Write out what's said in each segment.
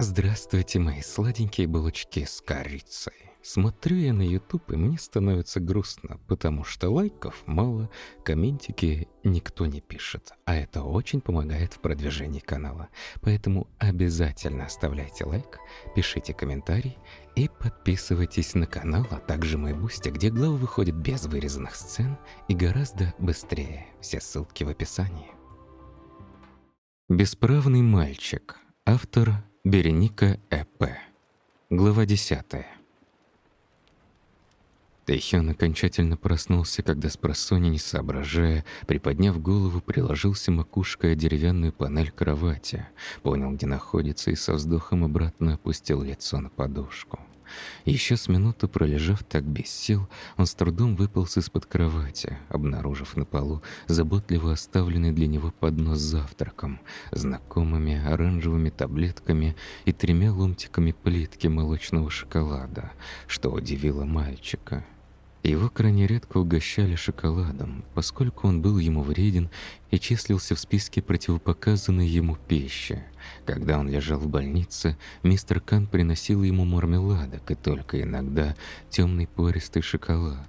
Здравствуйте, мои сладенькие булочки с корицей. Смотрю я на YouTube, и мне становится грустно, потому что лайков мало, комментики никто не пишет, а это очень помогает в продвижении канала. Поэтому обязательно оставляйте лайк, пишите комментарий и подписывайтесь на канал, а также мой бусти, где главы выходят без вырезанных сцен и гораздо быстрее. Все ссылки в описании. Бесправный мальчик. Автор Береника Э.П. Глава 10. Тэхён окончательно проснулся, когда спросонья, не соображая, приподняв голову, приложился макушкой о деревянную панель кровати, понял, где находится, и со вздохом обратно опустил лицо на подушку. Еще с минуту пролежав так без сил, он с трудом выполз из-под кровати, обнаружив на полу заботливо оставленный для него поднос с завтраком, знакомыми оранжевыми таблетками и 3 ломтиками плитки молочного шоколада, что удивило мальчика. Его крайне редко угощали шоколадом, поскольку он был ему вреден и числился в списке противопоказанной ему пищи. Когда он лежал в больнице, мистер Кан приносил ему мармеладок и только иногда темный пористый шоколад.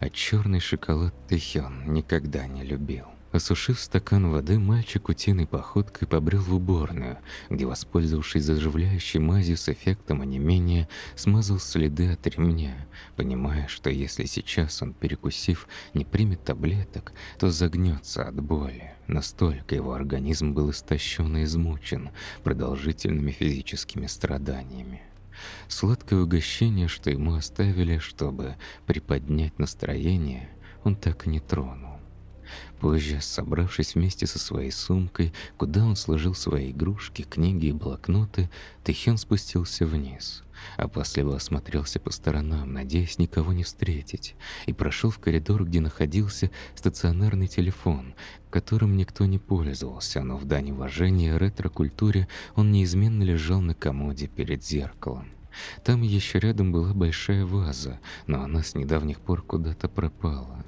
А черный шоколад Тэхён никогда не любил. Осушив стакан воды, мальчик утиной походкой побрел в уборную, где, воспользовавшись заживляющей мазью с эффектом онемения, смазал следы от ремня, понимая, что если сейчас он, перекусив, не примет таблеток, то загнется от боли. Настолько его организм был истощен и измучен продолжительными физическими страданиями. Сладкое угощение, что ему оставили, чтобы приподнять настроение, он так и не тронул. Позже, собравшись вместе со своей сумкой, куда он сложил свои игрушки, книги и блокноты, Тэхён спустился вниз, а после его осмотрелся по сторонам, надеясь никого не встретить, и прошел в коридор, где находился стационарный телефон, которым никто не пользовался, но в дань уважения ретро-культуре он неизменно лежал на комоде перед зеркалом. Там еще рядом была большая ваза, но она с недавних пор куда-то пропала.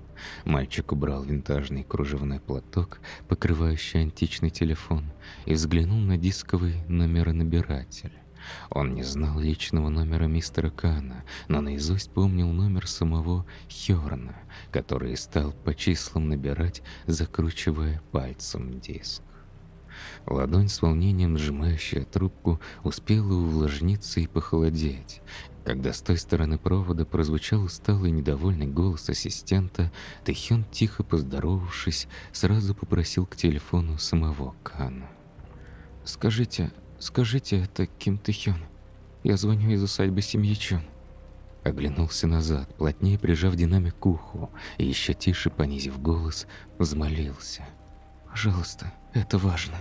Мальчик убрал винтажный кружевной платок, покрывающий античный телефон, и взглянул на дисковый номеронабиратель. Он не знал личного номера мистера Кана, но наизусть помнил номер самого Хёрна, который стал по числам набирать, закручивая пальцем диск. Ладонь с волнением, сжимающая трубку, успела увлажниться и похолодеть. Когда с той стороны провода прозвучал усталый недовольный голос ассистента, Тэхён, тихо поздоровавшись, сразу попросил к телефону самого Кана. «Скажите, это Ким Тэхён. Я звоню из усадьбы семьи Чон». Оглянулся назад, плотнее прижав динамик к уху, и еще тише, понизив голос, взмолился. «Пожалуйста, это важно».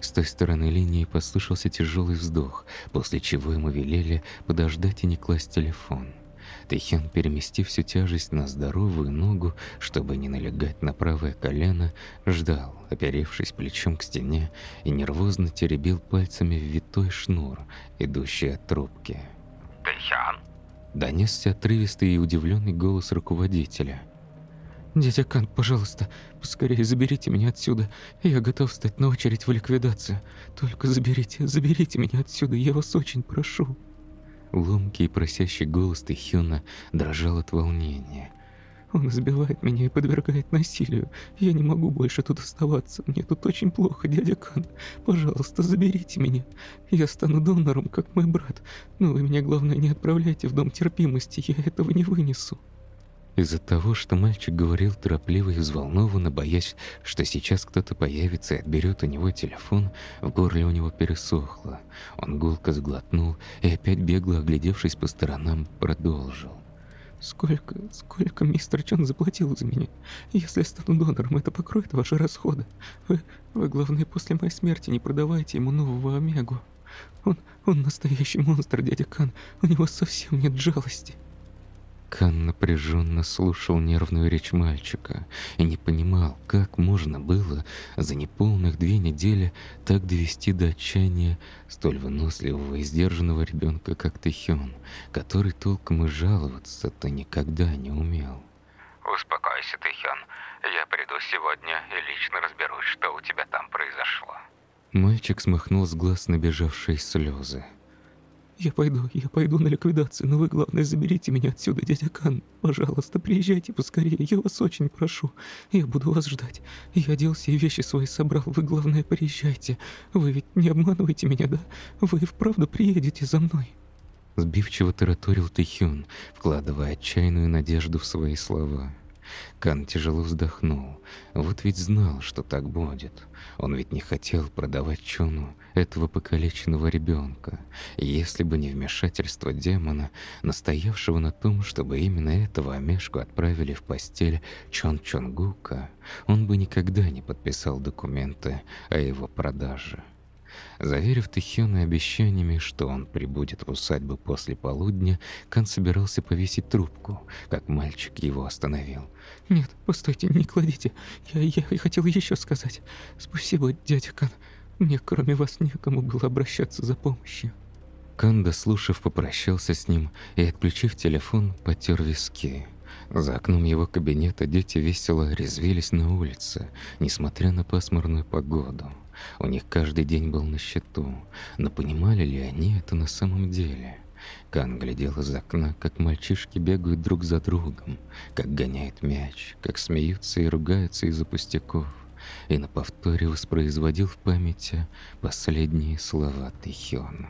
С той стороны линии послышался тяжелый вздох, после чего ему велели подождать и не класть телефон. Тэхён, переместив всю тяжесть на здоровую ногу, чтобы не налегать на правое колено, ждал, оперевшись плечом к стене, и нервозно теребил пальцами витой шнур, идущий от трубки. «Тэхён!» – донесся отрывистый и удивленный голос руководителя. «Дядя Кан, пожалуйста, поскорее заберите меня отсюда. Я готов встать на очередь в ликвидацию. Только заберите меня отсюда, я вас очень прошу». Ломкий и просящий голос Тэхёна дрожал от волнения. «Он избивает меня и подвергает насилию. Я не могу больше тут оставаться. Мне тут очень плохо, дядя Кан. Пожалуйста, заберите меня. Я стану донором, как мой брат. Но вы меня, главное, не отправляйте в дом терпимости. Я этого не вынесу». Из-за того, что мальчик говорил торопливо и взволнованно, боясь, что сейчас кто-то появится и отберет у него телефон, в горле у него пересохло. Он гулко сглотнул и опять, бегло оглядевшись по сторонам, продолжил. «Сколько мистер Чон заплатил за меня? Если я стану донором, это покроет ваши расходы. Вы, главное, после моей смерти не продавайте ему нового омегу. Он настоящий монстр, дядя Кан. У него совсем нет жалости». Кан напряженно слушал нервную речь мальчика и не понимал, как можно было за неполных 2 недели так довести до отчаяния столь выносливого и сдержанного ребенка, как Тэхён, который толком и жаловаться-то никогда не умел. «Успокойся, Тэхён. Я приду сегодня и лично разберусь, что у тебя там произошло». Мальчик смахнул с глаз набежавшие слезы. Я пойду на ликвидацию, но вы, главное, заберите меня отсюда, дядя Кан. Пожалуйста, приезжайте поскорее, я вас очень прошу. Я буду вас ждать. Я оделся и вещи свои собрал, вы, главное, приезжайте. Вы ведь не обманываете меня, да? Вы и вправду приедете за мной. Сбивчиво тараторил Тэхён, вкладывая отчаянную надежду в свои слова. Кан тяжело вздохнул. Вот ведь знал, что так будет. Он ведь не хотел продавать Чону этого покалеченного ребенка, если бы не вмешательство демона, настоявшего на том, чтобы именно этого омешку отправили в постель Чон Чон Гука, он бы никогда не подписал документы о его продаже. Заверив Тэхёна обещаниями, что он прибудет в усадьбу после полудня, Кан собирался повесить трубку, как мальчик его остановил. «Нет, постойте, не кладите. Я хотел еще сказать. Спасибо, дядя Кан. Мне кроме вас некому было обращаться за помощью». Кан, дослушав, попрощался с ним и, отключив телефон, потер виски. За окном его кабинета дети весело резвились на улице, несмотря на пасмурную погоду. У них каждый день был на счету, но понимали ли они это на самом деле? Кан глядел из окна, как мальчишки бегают друг за другом, как гоняет мяч, как смеются и ругаются из-за пустяков, и на повторе воспроизводил в памяти последние слова Тэхёна.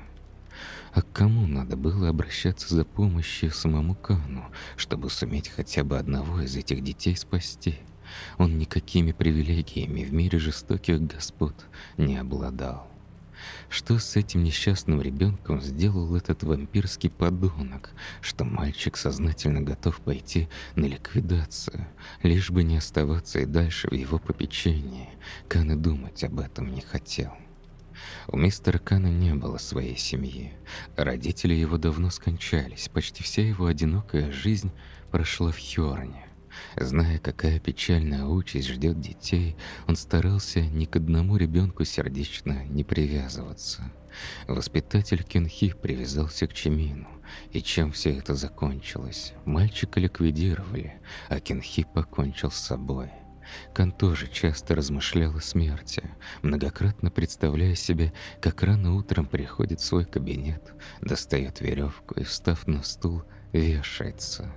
А к кому надо было обращаться за помощью самому Кану, чтобы суметь хотя бы одного из этих детей спасти? Он никакими привилегиями в мире жестоких господ не обладал. Что с этим несчастным ребенком сделал этот вампирский подонок, что мальчик сознательно готов пойти на ликвидацию, лишь бы не оставаться и дальше в его попечении? Кан и думать об этом не хотел. У мистера Кана не было своей семьи. Родители его давно скончались, почти вся его одинокая жизнь прошла в Хёрне. Зная, какая печальная участь ждет детей, он старался ни к одному ребенку сердечно не привязываться. Воспитатель Кен Хи привязался к Чимину, и чем все это закончилось? Мальчика ликвидировали, а Кен Хи покончил с собой. Кан тоже часто размышлял о смерти, многократно представляя себе, как рано утром приходит в свой кабинет, достает веревку и, встав на стул, вешается.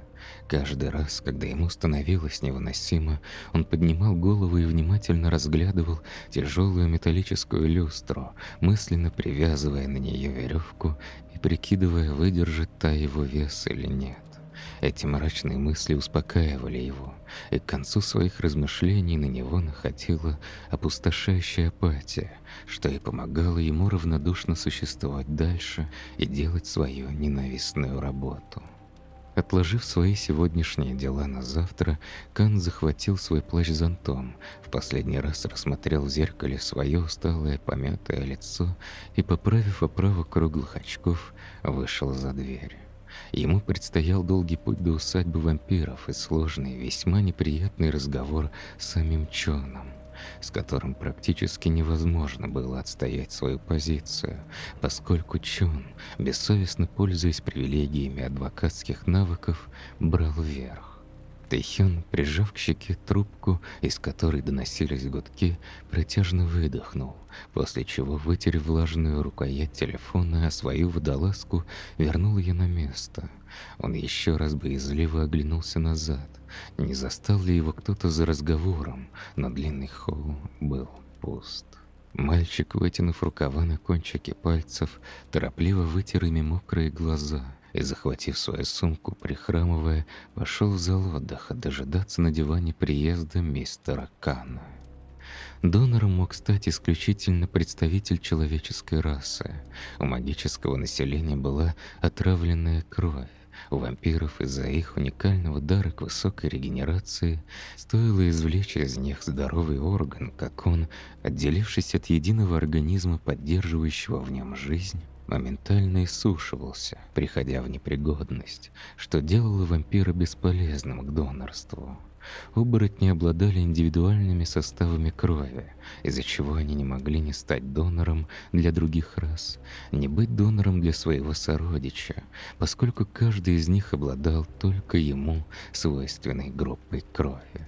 Каждый раз, когда ему становилось невыносимо, он поднимал голову и внимательно разглядывал тяжелую металлическую люстру, мысленно привязывая на нее веревку и прикидывая, выдержит та его вес или нет. Эти мрачные мысли успокаивали его, и к концу своих размышлений на него находила опустошающая апатия, что и помогало ему равнодушно существовать дальше и делать свою ненавистную работу. Отложив свои сегодняшние дела на завтра, Кан захватил свой плащ с зонтом, в последний раз рассмотрел в зеркале свое усталое помятое лицо и, поправив оправу круглых очков, вышел за дверь. Ему предстоял долгий путь до усадьбы вампиров и сложный, весьма неприятный разговор с самим Чоном, с которым практически невозможно было отстоять свою позицию, поскольку Чон, бессовестно пользуясь привилегиями адвокатских навыков, брал верх. Тэхён, прижав к щеке трубку, из которой доносились гудки, протяжно выдохнул, после чего, вытер влажную рукоять телефона, а свою водолазку вернул ее на место. Он еще раз боязливо оглянулся назад. Не застал ли его кто-то за разговором, но длинный холл был пуст. Мальчик, вытянув рукава на кончике пальцев, торопливо вытер ими мокрые глаза и, захватив свою сумку, прихрамывая, пошел в зал отдыха дожидаться на диване приезда мистера Кана. Донором мог стать исключительно представитель человеческой расы. У магического населения была отравленная кровь. У вампиров из-за их уникального дара к высокой регенерации стоило извлечь из них здоровый орган, как он, отделившись от единого организма, поддерживающего в нем жизнь, моментально иссушивался, приходя в непригодность, что делало вампира бесполезным к донорству. Оборотни обладали индивидуальными составами крови, из-за чего они не могли не стать донором для других рас, не быть донором для своего сородича, поскольку каждый из них обладал только ему свойственной группой крови.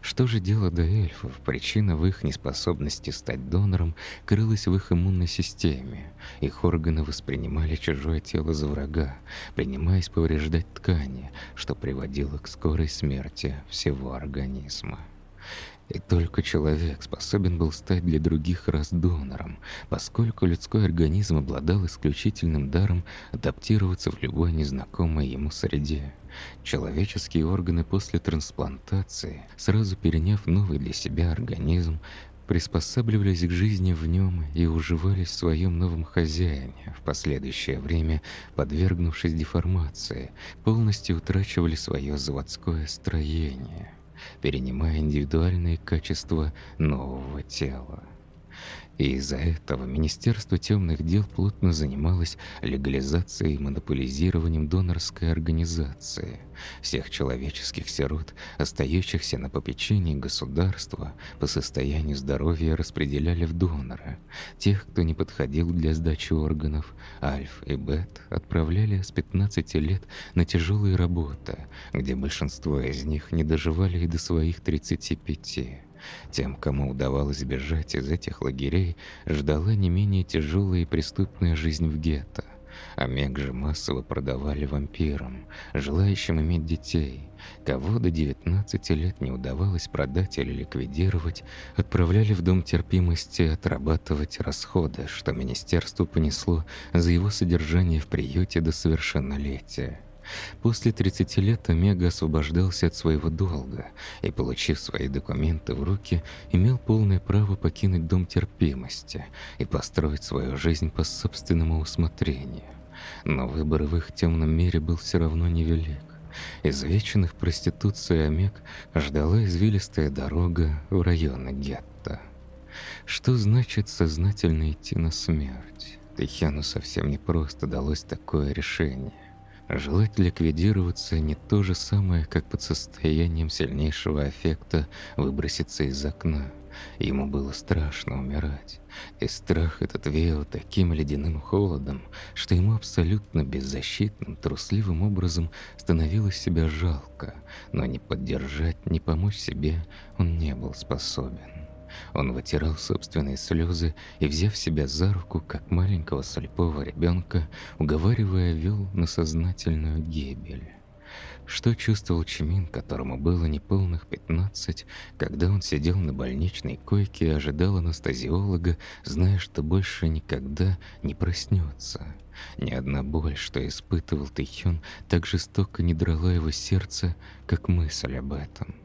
Что же дело до эльфов? Причина в их неспособности стать донором крылась в их иммунной системе. Их органы воспринимали чужое тело за врага, принимаясь повреждать ткани, что приводило к скорой смерти всего организма. И только человек способен был стать для других рас донором, поскольку людской организм обладал исключительным даром адаптироваться в любой незнакомой ему среде. Человеческие органы после трансплантации, сразу переняв новый для себя организм, приспосабливались к жизни в нем и уживались в своем новом хозяине, в последующее время, подвергнувшись деформации, полностью утрачивали свое заводское строение, перенимая индивидуальные качества нового тела. И из-за этого Министерство темных дел плотно занималось легализацией и монополизированием донорской организации. Всех человеческих сирот, остающихся на попечении государства, по состоянию здоровья распределяли в доноры. Тех, кто не подходил для сдачи органов, альф и бет, отправляли с 15 лет на тяжелые работы, где большинство из них не доживали и до своих 35. Тем, кому удавалось бежать из этих лагерей, ждала не менее тяжелая и преступная жизнь в гетто. Омег же массово продавали вампирам, желающим иметь детей. Кого до 19 лет не удавалось продать или ликвидировать, отправляли в дом терпимости отрабатывать расходы, что министерству понесло за его содержание в приюте до совершеннолетия. После 30 лет Омега освобождался от своего долга и, получив свои документы в руки, имел полное право покинуть дом терпимости и построить свою жизнь по собственному усмотрению. Но выбор в их темном мире был все равно невелик. Извечных проституцией Омег ждала извилистая дорога в районы гетто. Что значит сознательно идти на смерть? Тэхёну совсем непросто далось такое решение. Желать ликвидироваться не то же самое, как под состоянием сильнейшего аффекта выброситься из окна. Ему было страшно умирать, и страх этот веял таким ледяным холодом, что ему абсолютно беззащитным, трусливым образом становилось себя жалко, но ни поддержать, ни помочь себе он не был способен. Он вытирал собственные слезы и, взяв себя за руку, как маленького слепого ребенка, уговаривая, вел на сознательную гибель. Что чувствовал Чимин, которому было неполных 15, когда он сидел на больничной койке и ожидал анестезиолога, зная, что больше никогда не проснется. Ни одна боль, что испытывал Тэхён, так жестоко не драла его сердце, как мысль об этом.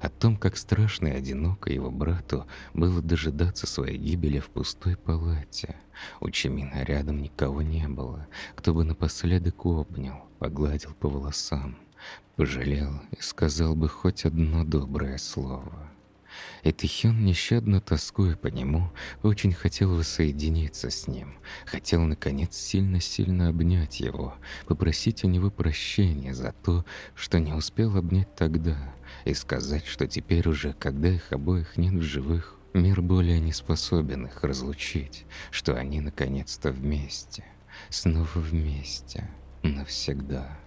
О том, как страшно и одиноко его брату было дожидаться своей гибели в пустой палате. У Чимина рядом никого не было, кто бы напоследок обнял, погладил по волосам, пожалел и сказал бы хоть одно доброе слово. И Тэхён, нещадно тоскуя по нему, очень хотел воссоединиться с ним, хотел, наконец, сильно-сильно обнять его, попросить у него прощения за то, что не успел обнять тогда, и сказать, что теперь уже, когда их обоих нет в живых, мир более не способен их разлучить, что они, наконец-то, вместе, снова вместе, навсегда.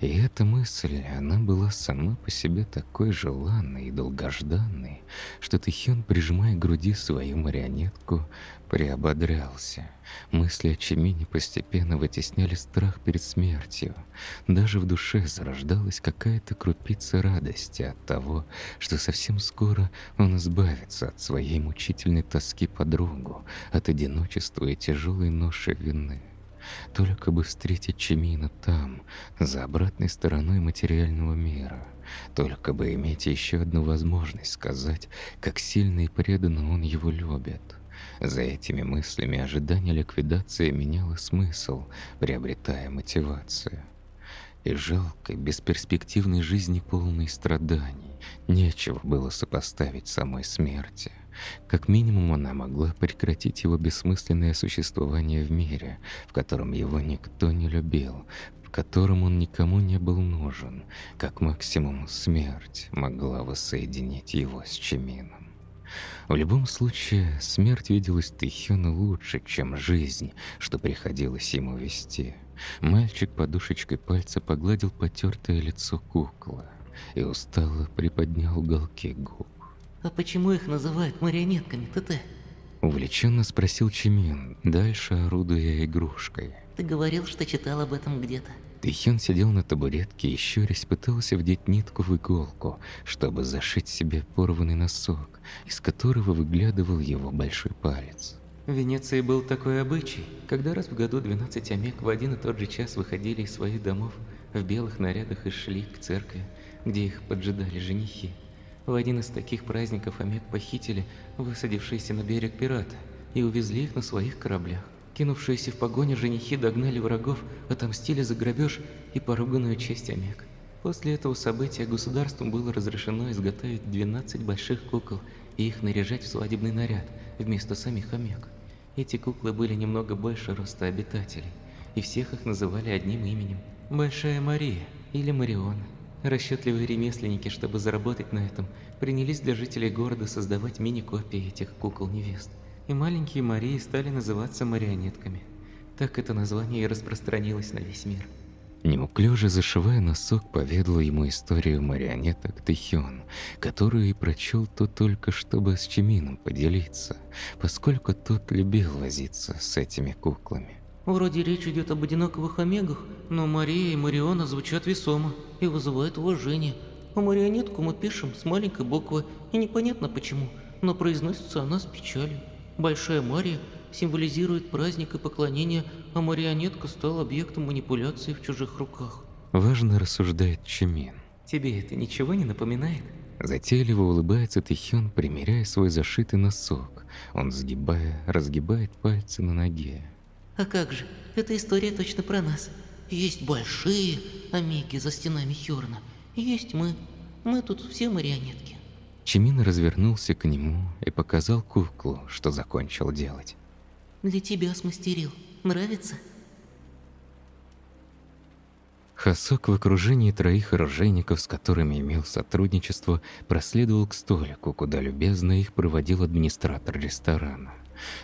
И эта мысль, она была сама по себе такой желанной и долгожданной, что Тэхён, прижимая к груди свою марионетку, приободрялся. Мысли о Чимине постепенно вытесняли страх перед смертью. Даже в душе зарождалась какая-то крупица радости от того, что совсем скоро он избавится от своей мучительной тоски по другу, от одиночества и тяжелой ноши вины. Только бы встретить Чимина там, за обратной стороной материального мира. Только бы иметь еще одну возможность сказать, как сильно и преданно он его любит. За этими мыслями ожидание ликвидации меняло смысл, приобретая мотивацию. И жалкой, бесперспективной жизни, полной страданий, нечего было сопоставить самой смерти. Как минимум, она могла прекратить его бессмысленное существование в мире, в котором его никто не любил, в котором он никому не был нужен. Как максимум, смерть могла воссоединить его с Чимином. В любом случае, смерть виделась Тэхёну лучше, чем жизнь, что приходилось ему вести. Мальчик подушечкой пальца погладил потертое лицо куклы. и устало приподнял уголки губ. «А почему их называют марионетками, ТТ?» Увлеченно спросил Чимин, дальше орудуя игрушкой. «Ты говорил, что читал об этом где-то». Тэхён сидел на табуретке и щурясь пытался вдеть нитку в иголку, чтобы зашить себе порванный носок, из которого выглядывал его большой палец. В Венеции был такой обычай, когда раз в году 12 омек в один и тот же час выходили из своих домов в белых нарядах и шли к церкви, где их поджидали женихи. В один из таких праздников омек похитили высадившиеся на берег пираты и увезли их на своих кораблях. Кинувшиеся в погоню женихи догнали врагов, отомстили за грабеж и поруганную честь омек. После этого события государству было разрешено изготовить 12 больших кукол и их наряжать в свадебный наряд вместо самих омек. Эти куклы были немного больше роста обитателей, и всех их называли одним именем – Большая Мария или Мариона. Расчетливые ремесленники, чтобы заработать на этом, принялись для жителей города создавать мини-копии этих кукол-невест. И маленькие Марии стали называться марионетками. Так это название и распространилось на весь мир. Неуклюже зашивая носок, поведал ему историю марионеток Тэхён, которую и прочел то только, чтобы с Чимином поделиться, поскольку тот любил возиться с этими куклами. «Вроде речь идет об одинаковых омегах, но Мария и Мариона звучат весомо и вызывают уважение. А марионетку мы пишем с маленькой буквы, и непонятно почему, но произносится она с печалью. Большая Мария символизирует праздник и поклонение, а марионетка стала объектом манипуляции в чужих руках». Важно рассуждает Чимин. «Тебе это ничего не напоминает?» Затейливо улыбается Тэхён, примеряя свой зашитый носок. Он, разгибает пальцы на ноге. «А как же, эта история точно про нас. Есть большие омеги за стенами Хёрна, есть мы. Мы тут все марионетки». Чимин развернулся к нему и показал куклу, что закончил делать. «Для тебя смастерил. Нравится?» Хосок в окружении троих оружейников, с которыми имел сотрудничество, проследовал к столику, куда любезно их проводил администратор ресторана.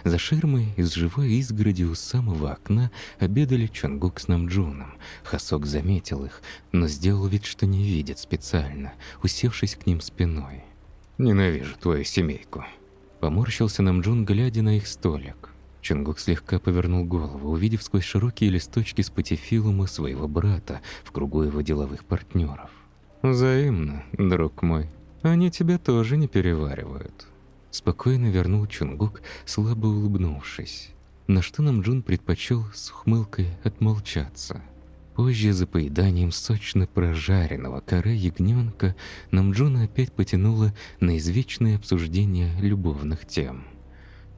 За ширмой из живой изгороди у самого окна обедали Чон Гук с Намджуном. Хосок заметил их, но сделал вид, что не видит специально, усевшись к ним спиной. «Ненавижу твою семейку», — поморщился Намджун, глядя на их столик. Чон Гук слегка повернул голову, увидев сквозь широкие листочки с патифилума своего брата в кругу его деловых партнеров. «Взаимно, друг мой. Они тебя тоже не переваривают». Спокойно вернул Чон Гук, слабо улыбнувшись, на что Намджун предпочел с ухмылкой отмолчаться. Позже, за поеданием сочно прожаренного каре ягненка, Намджуна опять потянуло на извечное обсуждение любовных тем.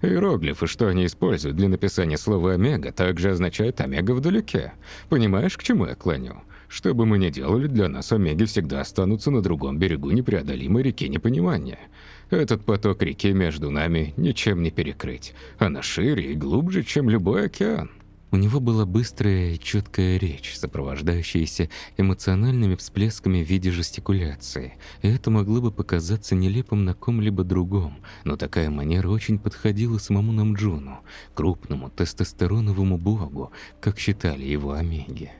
«Иероглифы, что они используют для написания слова «омега», также означает «омега вдалеке». Понимаешь, к чему я клоню? Что бы мы ни делали, для нас омеги всегда останутся на другом берегу непреодолимой реки непонимания. Этот поток реки между нами ничем не перекрыть. Она шире и глубже, чем любой океан». У него была быстрая и четкая речь, сопровождающаяся эмоциональными всплесками в виде жестикуляции, и это могло бы показаться нелепым на ком-либо другом, но такая манера очень подходила самому Намджуну, крупному тестостероновому богу, как считали его омеги.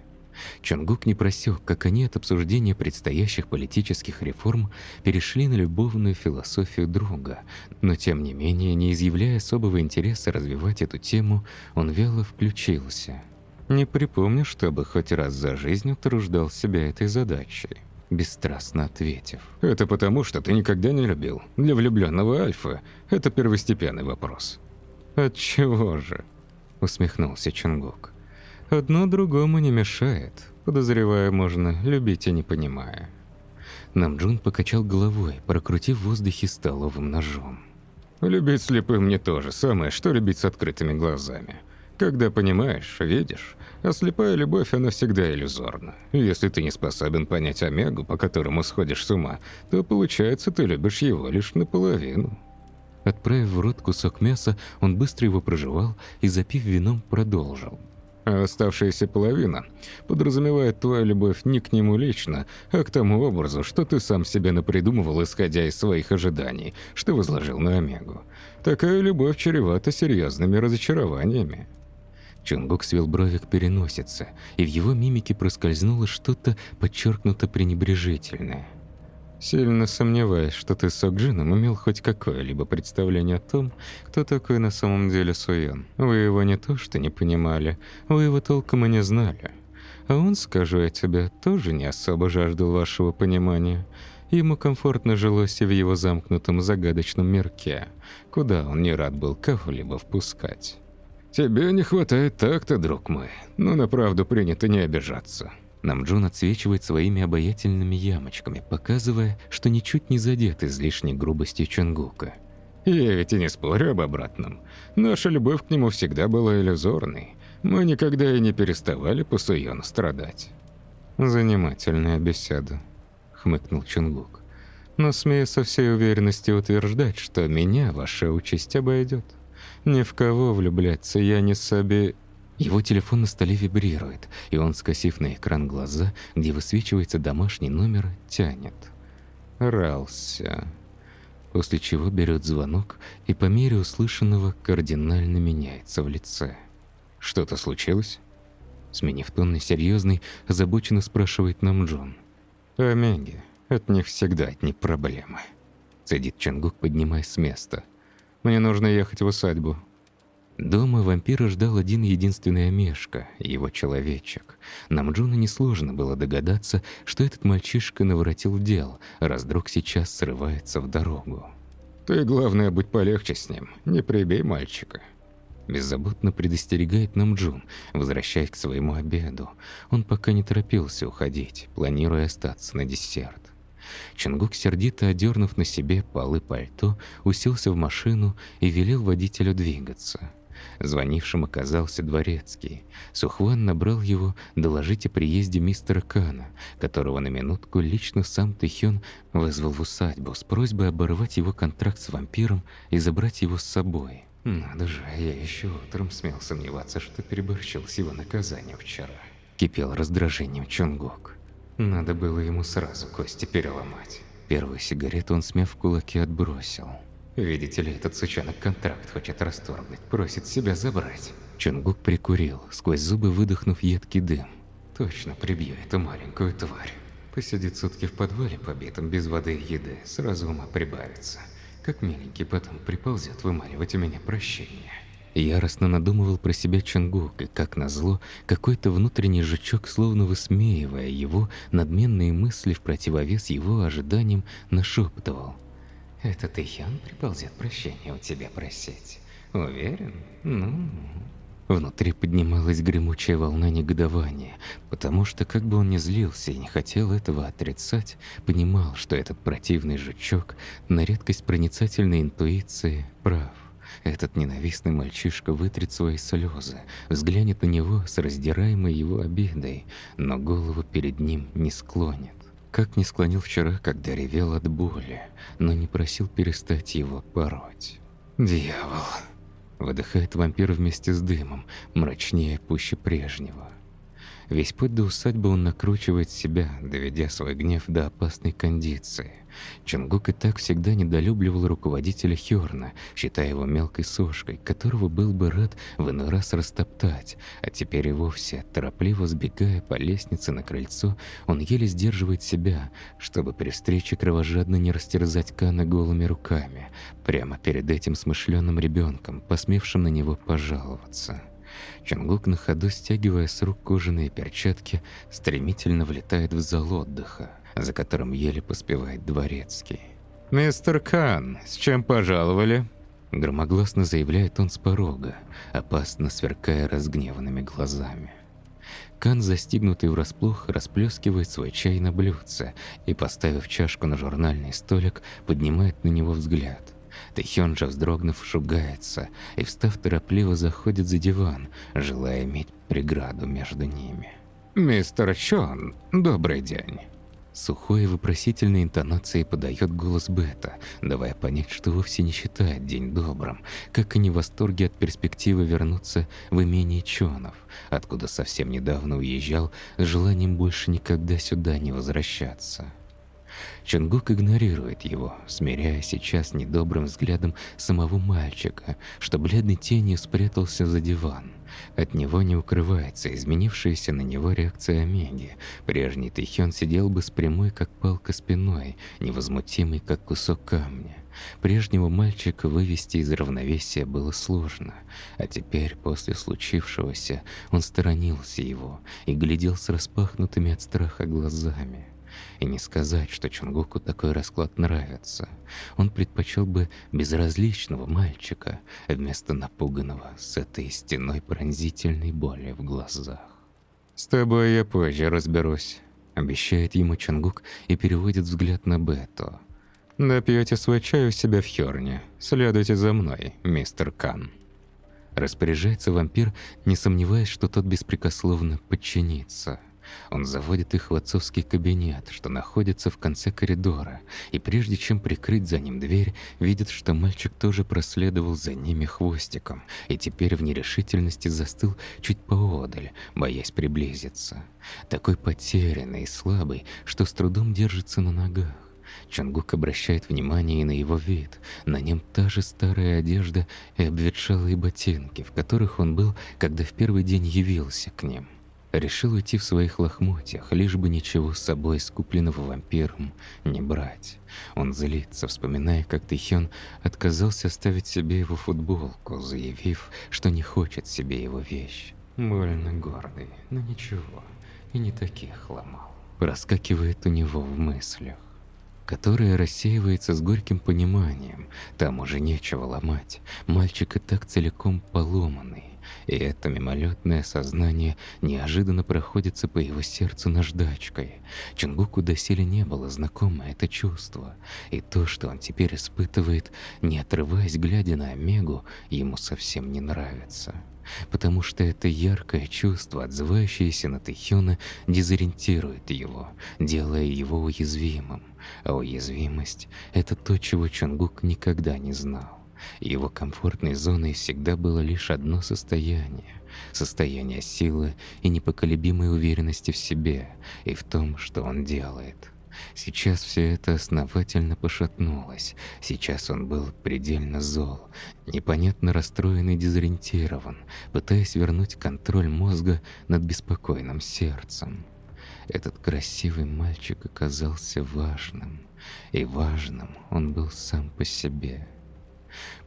Чон Гук не просек, как они от обсуждения предстоящих политических реформ перешли на любовную философию друга, но тем не менее, не изъявляя особого интереса развивать эту тему, он вяло включился. «Не припомню, чтобы хоть раз за жизнь утруждал себя этой задачей», бесстрастно ответив. «Это потому, что ты никогда не любил. Для влюбленного альфа это первостепенный вопрос». «Отчего же?» усмехнулся Чон Гук. «Одно другому не мешает. Подозреваю, можно любить и не понимая». Намджун покачал головой, прокрутив в воздухе столовым ножом. «Любить слепым не то же самое, что любить с открытыми глазами. Когда понимаешь, видишь, а слепая любовь, она всегда иллюзорна. Если ты не способен понять омегу, по которому сходишь с ума, то получается, ты любишь его лишь наполовину». Отправив в рот кусок мяса, он быстро его прожевал и, запив вином, продолжил. «А оставшаяся половина подразумевает твою любовь не к нему лично, а к тому образу, что ты сам себе напридумывал, исходя из своих ожиданий, что возложил на омегу. Такая любовь чревата серьезными разочарованиями». Чон Гук свел брови к переносице, и в его мимике проскользнуло что-то подчеркнуто пренебрежительное. Сильно сомневаюсь, что ты с Сокджином имел хоть какое-либо представление о том, кто такой на самом деле Суен. Вы его не то что не понимали, вы его толком и не знали. А он, скажу я тебе, тоже не особо жаждал вашего понимания. Ему комфортно жилось и в его замкнутом загадочном мирке, куда он не рад был кого-либо впускать. «Тебе не хватает так-то, друг мой, но на правду принято не обижаться». Намджун отсвечивает своими обаятельными ямочками, показывая, что ничуть не задет излишней грубостью Чон Гука. «Я ведь и не спорю об обратном. Наша любовь к нему всегда была иллюзорной. Мы никогда и не переставали по Суену страдать». «Занимательная беседа», — хмыкнул Чон Гук. «Но смею со всей уверенностью утверждать, что меня ваша участь обойдет. Ни в кого влюбляться я не собе...» Его телефон на столе вибрирует, и он, скосив на экран глаза, где высвечивается домашний номер, тянет. Рался. После чего берет звонок и по мере услышанного кардинально меняется в лице. «Что-то случилось?» Сменив тон на серьезный, озабоченно спрашивает Намджун. «Омеги, это не всегда одни проблемы», — цедит Чон Гук, поднимаясь с места. «Мне нужно ехать в усадьбу». Дома вампира ждал один-единственный омешка, его человечек. Намджуну несложно было догадаться, что этот мальчишка наворотил дел, раз вдруг сейчас срывается в дорогу. «Ты, главное, будь полегче с ним, не прибей мальчика», — беззаботно предостерегает Намджун, возвращаясь к своему обеду. Он пока не торопился уходить, планируя остаться на десерт. Чон Гук, сердито одернув на себе полы пальто, уселся в машину и велел водителю двигаться. Звонившим оказался дворецкий. Сухван набрал его доложить о приезде мистера Кана, которого на минутку лично сам Тэхён вызвал в усадьбу с просьбой оборвать его контракт с вампиром и забрать его с собой. «Надо же, я еще утром смел сомневаться, что переборщил с его наказанием вчера», — кипел раздражением Чон Гук. «Надо было ему сразу кости переломать». Первую сигарету он, смяв в кулаке, отбросил. «Видите ли, этот сучонок контракт хочет расторгнуть, просит себя забрать». Чон Гук прикурил, сквозь зубы выдохнув едкий дым. «Точно прибью эту маленькую тварь. Посидит сутки в подвале побитом, без воды и еды, сразу ума прибавится. Как миленький потом приползет вымаливать у меня прощение». Яростно надумывал про себя Чон Гук, и, как назло, какой-то внутренний жучок, словно высмеивая его надменные мысли в противовес его ожиданиям, нашептывал. «Это ты, Ян, приползет прощения у тебя просить. Уверен? Ну...» Внутри поднималась гремучая волна негодования, потому что, как бы он ни злился и не хотел этого отрицать, понимал, что этот противный жучок на редкость проницательной интуиции прав. Этот ненавистный мальчишка вытрет свои слезы, взглянет на него с раздираемой его обидой, но голову перед ним не склонит. Как не склонил вчера, когда ревел от боли, но не просил перестать его пороть. «Дьявол!» — выдыхает вампир вместе с дымом, мрачнее, пуще прежнего. Весь путь до усадьбы он накручивает себя, доведя свой гнев до опасной кондиции. Чон Гук и так всегда недолюбливал руководителя Хёрна, считая его мелкой сошкой, которого был бы рад в иной раз растоптать, а теперь и вовсе, торопливо сбегая по лестнице на крыльцо, он еле сдерживает себя, чтобы при встрече кровожадно не растерзать Кана голыми руками, прямо перед этим смышленым ребенком, посмевшим на него пожаловаться. Чон Гук, на ходу стягивая с рук кожаные перчатки, стремительно влетает в зал отдыха, за которым еле поспевает дворецкий. «Мистер Кан, с чем пожаловали?» — громогласно заявляет он с порога, опасно сверкая разгневанными глазами. Кан, застигнутый врасплох, расплескивает свой чай на блюдце и, поставив чашку на журнальный столик, поднимает на него взгляд. Тэхён же, вздрогнув, шугается и, встав, торопливо заходит за диван, желая иметь преграду между ними. «Мистер Чон, добрый день!» Сухой и вопросительной интонацией подает голос Бета, давая понять, что вовсе не считает день добрым, как и не в восторге от перспективы вернуться в имение Чонов, откуда совсем недавно уезжал с желанием больше никогда сюда не возвращаться. Чон Гук игнорирует его, смиряя сейчас недобрым взглядом самого мальчика, что бледной тенью спрятался за диван. От него не укрывается изменившаяся на него реакция Омеги. Прежний Тэхён сидел бы с прямой, как палка, спиной, невозмутимый, как кусок камня. Прежнего мальчика вывести из равновесия было сложно, а теперь, после случившегося, он сторонился его и глядел с распахнутыми от страха глазами. И не сказать, что Чон Гуку такой расклад нравится. Он предпочел бы безразличного мальчика вместо напуганного с этой стеной пронзительной боли в глазах. «С тобой я позже разберусь», — обещает ему Чон Гук и переводит взгляд на Бету. «Допьете свой чай у себя в Хёрне. Следуйте за мной, мистер Кан». Распоряжается вампир, не сомневаясь, что тот беспрекословно подчинится. Он заводит их в отцовский кабинет, что находится в конце коридора, и прежде чем прикрыть за ним дверь, видит, что мальчик тоже проследовал за ними хвостиком, и теперь в нерешительности застыл чуть поодаль, боясь приблизиться. Такой потерянный и слабый, что с трудом держится на ногах. Чон Гук обращает внимание и на его вид. На нем та же старая одежда и обветшалые ботинки, в которых он был, когда в первый день явился к ним. Решил уйти в своих лохмотьях, лишь бы ничего с собой скупленного вампиром не брать. Он злится, вспоминая, как Тэхён отказался оставить себе его футболку, заявив, что не хочет себе его вещь. Больно гордый, но ничего, и не таких ломал. Проскакивает у него в мыслях, которая рассеивается с горьким пониманием. Там уже нечего ломать. Мальчик и так целиком поломанный. И это мимолетное сознание неожиданно проходится по его сердцу наждачкой. Чон Гуку доселе не было знакомо это чувство. И то, что он теперь испытывает, не отрываясь, глядя на Омегу, ему совсем не нравится. Потому что это яркое чувство, отзывающееся на Тэхёна, дезориентирует его, делая его уязвимым. А уязвимость — это то, чего Чон Гук никогда не знал. Его комфортной зоной всегда было лишь одно состояние — состояние силы и непоколебимой уверенности в себе и в том, что он делает. Сейчас все это основательно пошатнулось. Сейчас он был предельно зол, непонятно расстроен и дезориентирован, пытаясь вернуть контроль мозга над беспокойным сердцем. Этот красивый мальчик оказался важным, и важным он был сам по себе.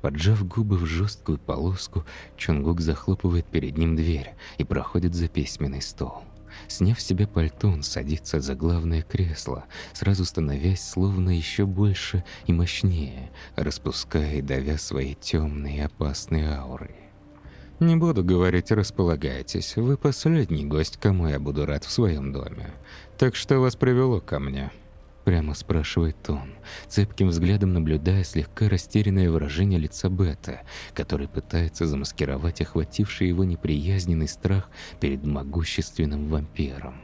Поджав губы в жесткую полоску, Чон Гук захлопывает перед ним дверь и проходит за письменный стол. Сняв с себя пальто, он садится за главное кресло, сразу становясь словно еще больше и мощнее, распуская и давя свои темные и опасные ауры. «Не буду говорить, располагайтесь. Вы последний гость, кому я буду рад в своем доме. Так что вас привело ко мне?» Прямо спрашивает он, цепким взглядом наблюдая слегка растерянное выражение лица Бета, который пытается замаскировать охвативший его неприязненный страх перед могущественным вампиром.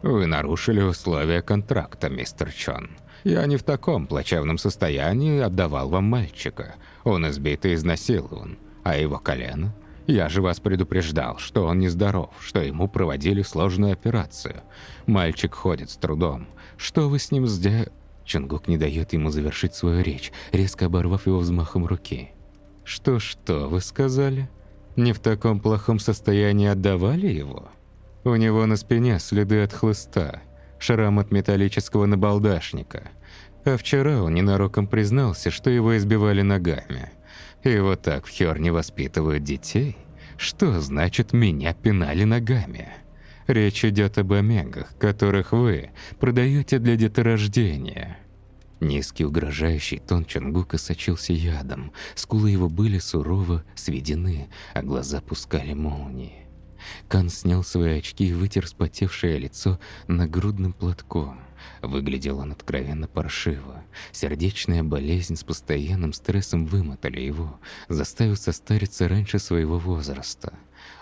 «Вы нарушили условия контракта, мистер Чон. Я не в таком плачевном состоянии отдавал вам мальчика. Он избит и изнасилован. А его колено? Я же вас предупреждал, что он нездоров, что ему проводили сложную операцию. Мальчик ходит с трудом. Что вы с ним сделали?» Чон Гук не дает ему завершить свою речь, резко оборвав его взмахом руки. «Что вы сказали? Не в таком плохом состоянии отдавали его? У него на спине следы от хлыста, шрам от металлического набалдашника. А вчера он ненароком признался, что его избивали ногами. И вот так в Хёрне воспитывают детей? Что значит «меня пинали ногами»? Речь идет об омегах, которых вы продаете для деторождения». Низкий угрожающий тон Чон Гука сочился ядом, скулы его были сурово сведены, а глаза пускали молнии. Кан снял свои очки и вытер вспотевшее лицо нагрудным платком. Выглядел он откровенно паршиво. Сердечная болезнь с постоянным стрессом вымотали его, заставив состариться раньше своего возраста.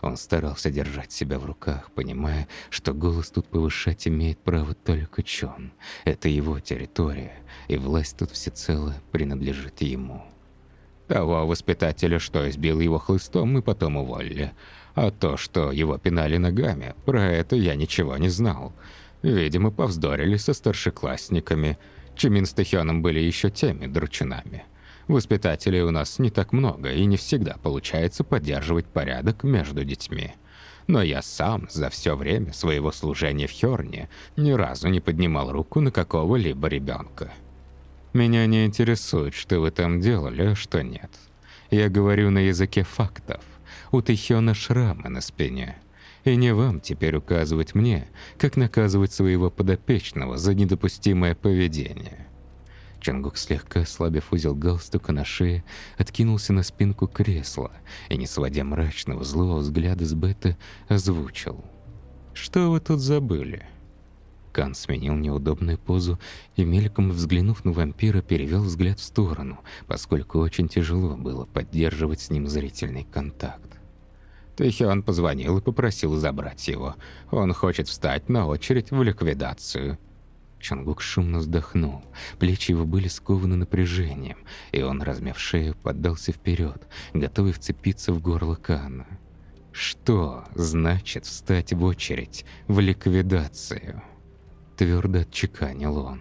Он старался держать себя в руках, понимая, что голос тут повышать имеет право только Чон. Это его территория, и власть тут всецело принадлежит ему. «Того воспитателя, что избил его хлыстом, мы потом уволили. А то, что его пинали ногами, про это я ничего не знал. Видимо, повздорили со старшеклассниками. Чимин с Тэхёном были еще теми дручунами. Воспитателей у нас не так много, и не всегда получается поддерживать порядок между детьми. Но я сам за все время своего служения в Хёрне ни разу не поднимал руку на какого-либо ребенка. Меня не интересует, что вы там делали, а что нет. Я говорю на языке фактов. У Тэхёна шрамы на спине. И не вам теперь указывать мне, как наказывать своего подопечного за недопустимое поведение. Чонгук, слегка ослабив узел галстука на шее, откинулся на спинку кресла и, не сводя мрачного злого взгляда с Бета, озвучил. «Что вы тут забыли?» Кан сменил неудобную позу и, мельком взглянув на вампира, перевел взгляд в сторону, поскольку очень тяжело было поддерживать с ним зрительный контакт. Тэхён позвонил и попросил забрать его. Он хочет встать на очередь в ликвидацию. Чон Гук шумно вздохнул, плечи его были скованы напряжением, и он, размяв шею, поддался вперед, готовый вцепиться в горло Кана. «Что значит встать в очередь в ликвидацию?» Твердо отчеканил он.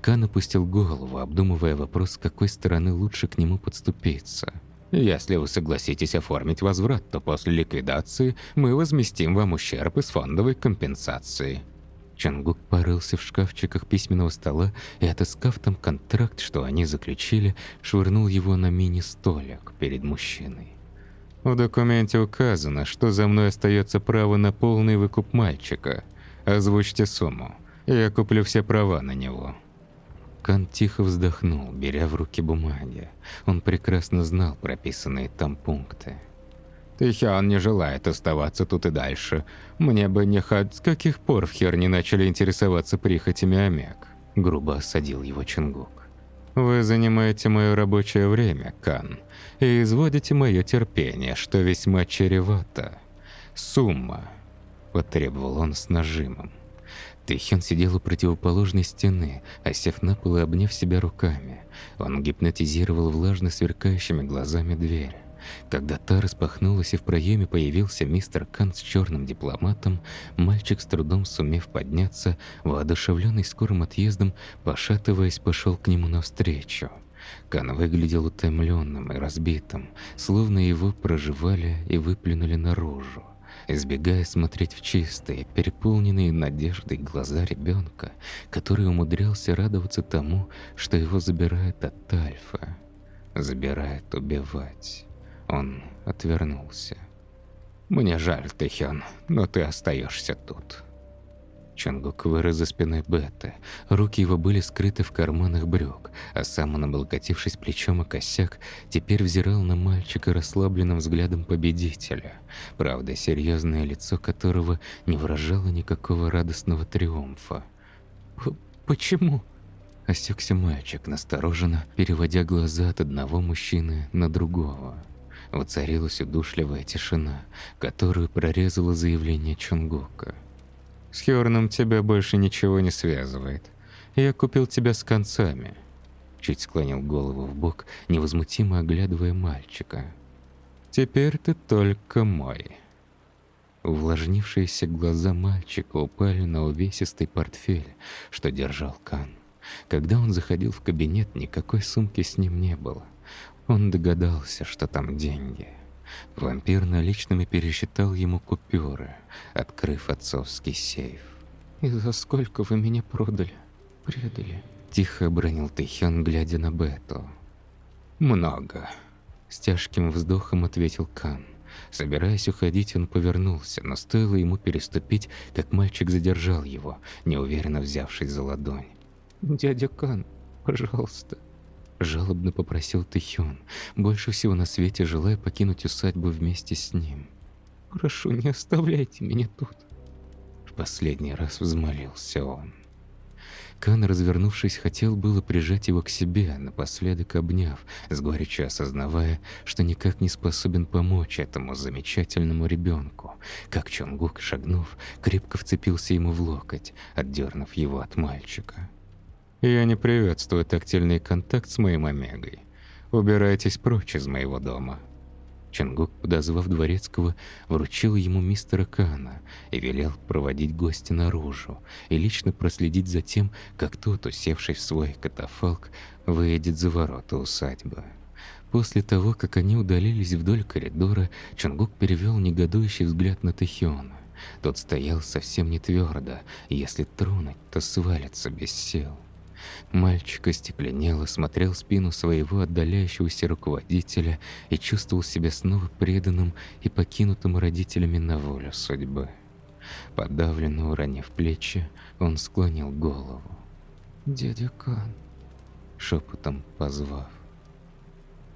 Кан опустил голову, обдумывая вопрос, с какой стороны лучше к нему подступиться. «Если вы согласитесь оформить возврат, то после ликвидации мы возместим вам ущерб из фондовой компенсации». Чон Гук порылся в шкафчиках письменного стола и, отыскав там контракт, что они заключили, швырнул его на мини-столик перед мужчиной. «В документе указано, что за мной остается право на полный выкуп мальчика. Озвучьте сумму. Я куплю все права на него». Кан тихо вздохнул, беря в руки бумаги. Он прекрасно знал прописанные там пункты. «Тэхён не желает оставаться тут и дальше. Мне бы не хоть... С каких пор в Хёрне начали интересоваться прихотями омег?» Грубо осадил его Чон Гук. «Вы занимаете мое рабочее время, Кан, и изводите мое терпение, что весьма чревато. Сумма!» – потребовал он с нажимом. Тэхён сидел у противоположной стены, осев на пол и обняв себя руками. Он гипнотизировал влажно сверкающими глазами дверь. Когда та распахнулась и в проеме появился мистер Кан с черным дипломатом, мальчик, с трудом сумев подняться, воодушевленный скорым отъездом, пошатываясь, пошел к нему навстречу. Кан выглядел утомленным и разбитым, словно его прожевали и выплюнули наружу. Избегая смотреть в чистые, переполненные надеждой глаза ребенка, который умудрялся радоваться тому, что его забирают от Альфа. Забирают убивать. Он отвернулся. «Мне жаль, Тэхён, но ты остаешься тут». Чон Гук вырос за спиной Бета. Руки его были скрыты в карманах брюк, а сам он, облокотившись плечом о косяк, теперь взирал на мальчика расслабленным взглядом победителя, правда, серьезное лицо которого не выражало никакого радостного триумфа. «Почему?» – осекся мальчик, настороженно переводя глаза от одного мужчины на другого. Воцарилась удушливая тишина, которую прорезало заявление Чон Гука. «С Хёрном тебя больше ничего не связывает. Я купил тебя с концами». Чуть склонил голову в бок, невозмутимо оглядывая мальчика. «Теперь ты только мой». Увлажнившиеся глаза мальчика упали на увесистый портфель, что держал Кан. Когда он заходил в кабинет, никакой сумки с ним не было. Он догадался, что там деньги. Вампир наличными пересчитал ему купюры, открыв отцовский сейф. «И за сколько вы меня продали? Предали?» – тихо обронил Тэхён, глядя на Бету. «Много», – с тяжким вздохом ответил Кан. Собираясь уходить, он повернулся, но стоило ему переступить, как мальчик задержал его, неуверенно взявшись за ладонь. «Дядя Кан, пожалуйста». Жалобно попросил Тэхён, больше всего на свете желая покинуть усадьбу вместе с ним. «Прошу, не оставляйте меня тут!» В последний раз взмолился он. Кан, развернувшись, хотел было прижать его к себе, напоследок обняв, с горечью осознавая, что никак не способен помочь этому замечательному ребенку, как Чон Гук, шагнув, крепко вцепился ему в локоть, отдернув его от мальчика. «Я не приветствую тактильный контакт с моим омегой. Убирайтесь прочь из моего дома». Чонгук, подозвав дворецкого, вручил ему мистера Кана и велел проводить гостя наружу и лично проследить за тем, как тот, усевший в свой катафалк, выйдет за ворота усадьбы. После того, как они удалились вдоль коридора, Чонгук перевел негодующий взгляд на Тэхёна. Тот стоял совсем не твердо, и если тронуть, то свалится без сил. Мальчик остекленело смотрел спину своего отдаляющегося руководителя и чувствовал себя снова преданным и покинутым родителями на волю судьбы. Подавленно уронив плечи, он склонил голову. «Дядя Кан», шепотом позвав.